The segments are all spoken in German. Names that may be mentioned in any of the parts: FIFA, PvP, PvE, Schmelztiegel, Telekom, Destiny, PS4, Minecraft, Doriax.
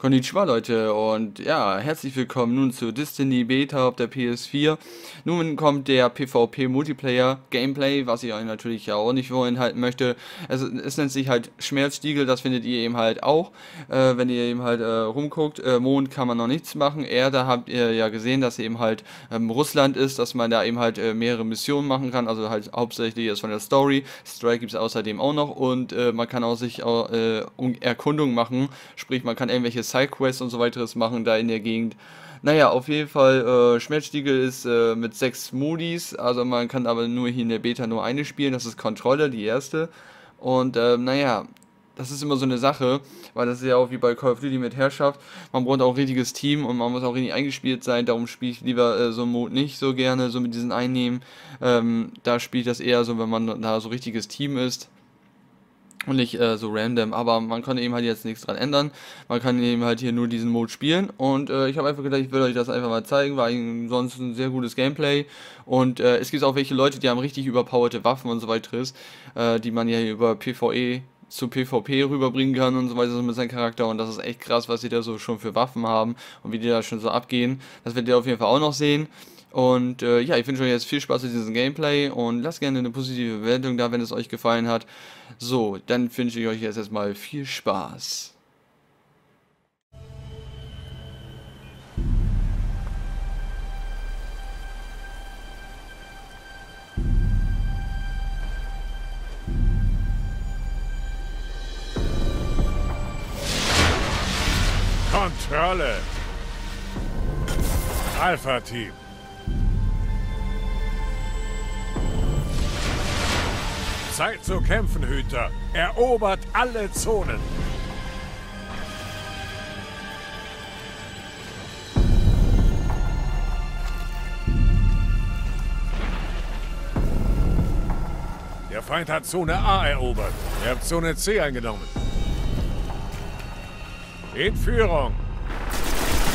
Konnichiwa Leute und ja, herzlich willkommen nun zu Destiny Beta auf der PS4. Nun kommt der PvP Multiplayer Gameplay, was ich euch natürlich ja auch nicht vorenthalten möchte. Es nennt sich halt Schmelztiegel, das findet ihr eben halt auch, wenn ihr eben halt rumguckt. Mond kann man noch nichts machen, Erde habt ihr ja gesehen, dass eben halt Russland ist, dass man da eben halt mehrere Missionen machen kann, also halt hauptsächlich jetzt von der Story. Strike gibt es außerdem auch noch und man kann auch sich Erkundung machen, sprich man kann irgendwelche Sidequests und so weiteres machen da in der Gegend. Naja, auf jeden Fall, Schmelztiegel ist mit 6 Modis, also man kann aber nur hier in der Beta nur eine spielen, das ist Kontrolle, die erste. Und naja, das ist immer so eine Sache, weil das ist ja auch wie bei Call of Duty mit Herrschaft, man braucht auch ein richtiges Team und man muss auch richtig eingespielt sein, darum spiele ich lieber so einen Mode nicht so gerne, so mit diesen Einnehmen. Da spiele ich das eher so, wenn man da so richtiges Team ist. Und nicht so random, aber man kann eben halt jetzt nichts dran ändern. Man kann eben halt hier nur diesen Mode spielen und ich habe einfach gedacht, ich will euch das einfach mal zeigen, weil ansonsten ein sehr gutes Gameplay. Und es gibt auch welche Leute, die haben richtig überpowerte Waffen und so weiteres, die man ja hier über PvE zu PvP rüberbringen kann und so weiter, so mit seinem Charakter, und das ist echt krass, was die da so schon für Waffen haben und wie die da schon so abgehen. Das werdet ihr auf jeden Fall auch noch sehen. Und ja, ich wünsche euch jetzt viel Spaß mit diesem Gameplay und lasst gerne eine positive Bewertung da, wenn es euch gefallen hat. So, dann wünsche ich euch jetzt erstmal viel Spaß. Kontrolle! Alpha-Team! Zeit zu kämpfen, Hüter! Erobert alle Zonen! Der Feind hat Zone A erobert. Ihr habt Zone C eingenommen. In Führung!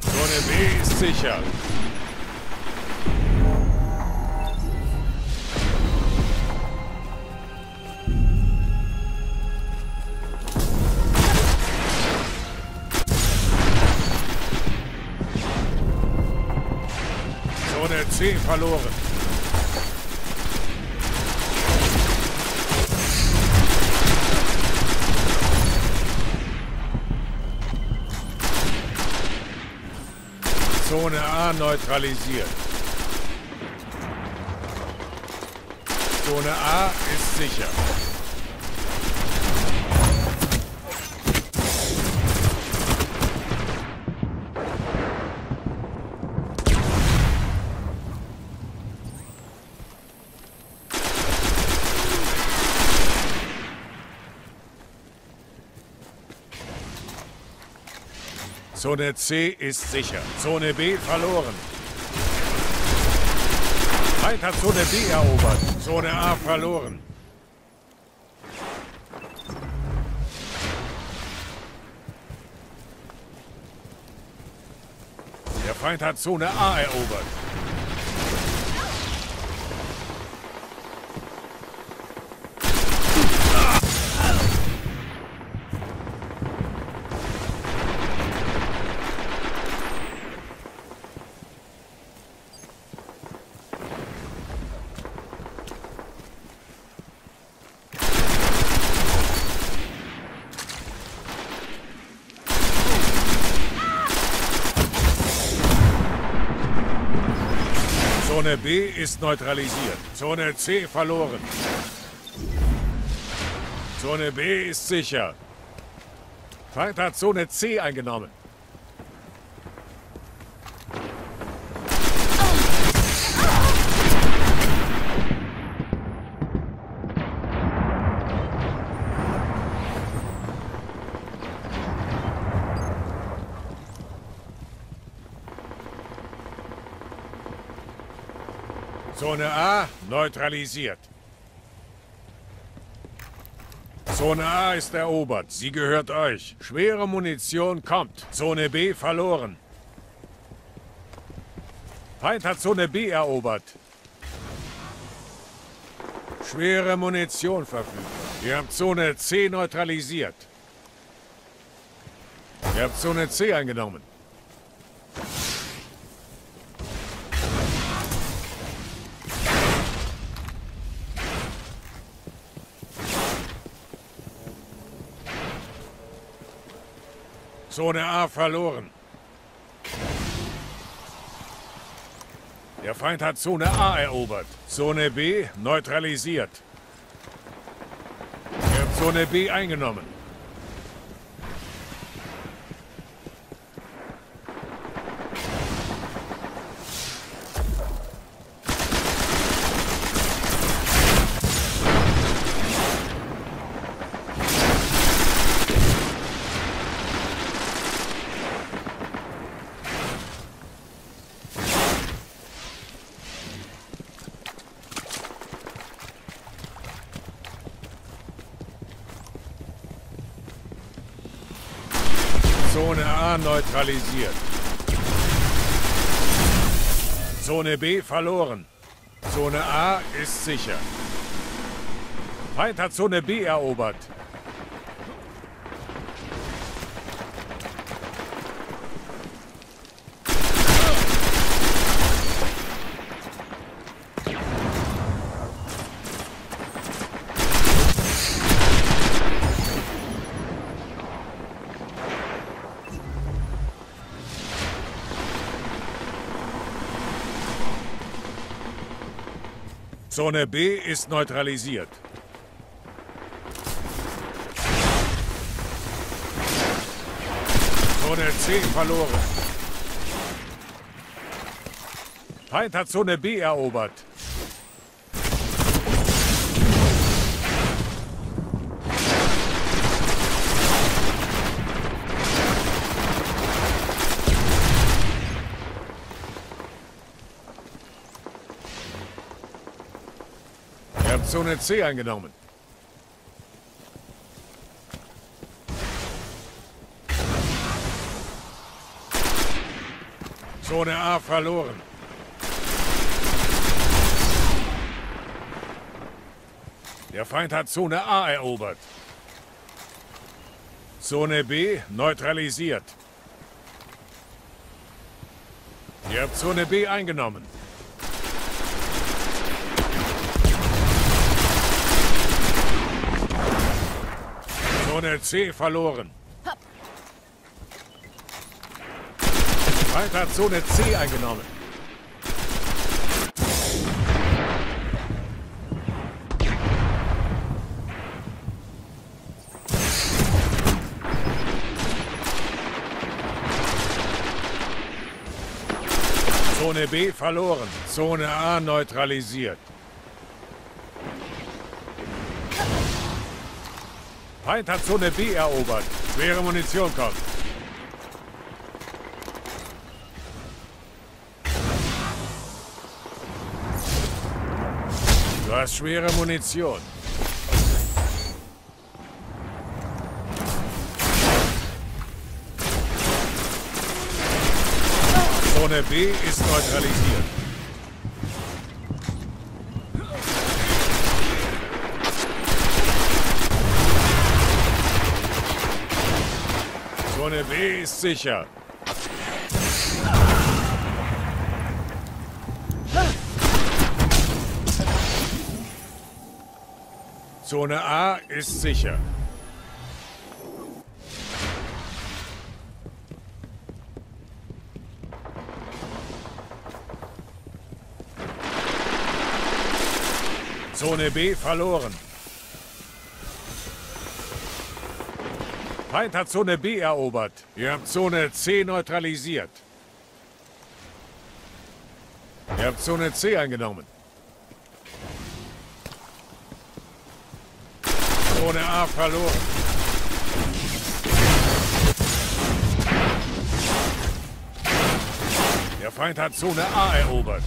Zone B ist sicher! C verloren. Zone A neutralisiert. Zone A ist sicher. Zone C ist sicher. Zone B verloren. Feind hat Zone B erobert. Zone A verloren. Der Feind hat Zone A erobert. Zone B ist neutralisiert. Zone C verloren. Zone B ist sicher. Feind hat Zone C eingenommen. Zone A neutralisiert. Zone A ist erobert. Sie gehört euch. Schwere Munition kommt. Zone B verloren. Feind hat Zone B erobert. Schwere Munition verfügbar. Ihr habt Zone C neutralisiert. Ihr habt Zone C eingenommen. Zone A verloren. Der Feind hat Zone A erobert. Zone B neutralisiert. Ihr habt Zone B eingenommen. Zone A neutralisiert. Zone B verloren. Zone A ist sicher. Feind hat Zone B erobert. Zone B ist neutralisiert. Zone C verloren. Feind hat Zone B erobert. Zone C eingenommen. Zone A verloren. Der Feind hat Zone A erobert. Zone B neutralisiert. Ihr habt Zone B eingenommen. Zone C verloren. Feind hat Zone C eingenommen. Zone B verloren. Zone A neutralisiert. Feind hat Zone B erobert. Schwere Munition kommt. Du hast schwere Munition. Zone B ist neutralisiert. Zone B ist sicher. Zone A ist sicher. Zone B verloren. Feind hat Zone B erobert. Ihr habt Zone C neutralisiert. Ihr habt Zone C eingenommen. Zone A verloren. Der Feind hat Zone A erobert.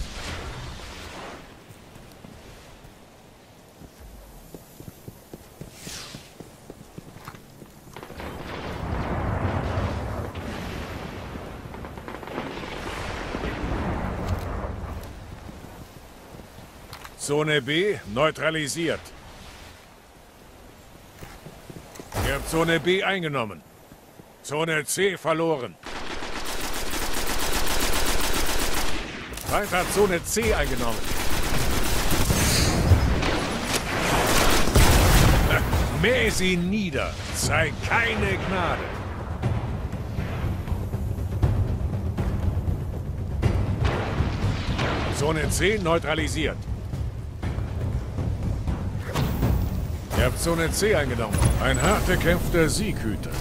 Zone B neutralisiert. Ihr habt Zone B eingenommen. Zone C verloren. Feind hat Zone C eingenommen. Mäh sie nieder. Zeig keine Gnade. Zone C neutralisiert. Ihr habt Zone C eingenommen. Ein hart erkämpfter Sieg hütet.